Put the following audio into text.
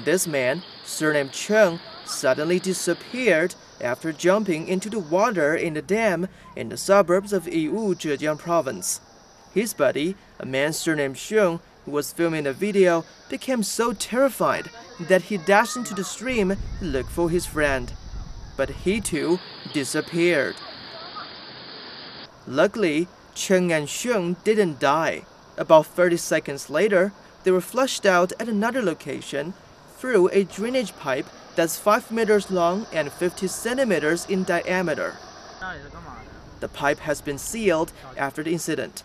and this man, surnamed Cheng, suddenly disappeared after jumping into the water in the dam in the suburbs of Yiwu, Zhejiang Province. His buddy, a man surnamed Xiong, who was filming the video, became so terrified that he dashed into the stream to look for his friend. But he too disappeared. Luckily, Cheng and Xiong didn't die. About 30 seconds later, they were flushed out at another location through a drainage pipe that's 5 meters long and 50 centimeters in diameter. The pipe has been sealed after the incident.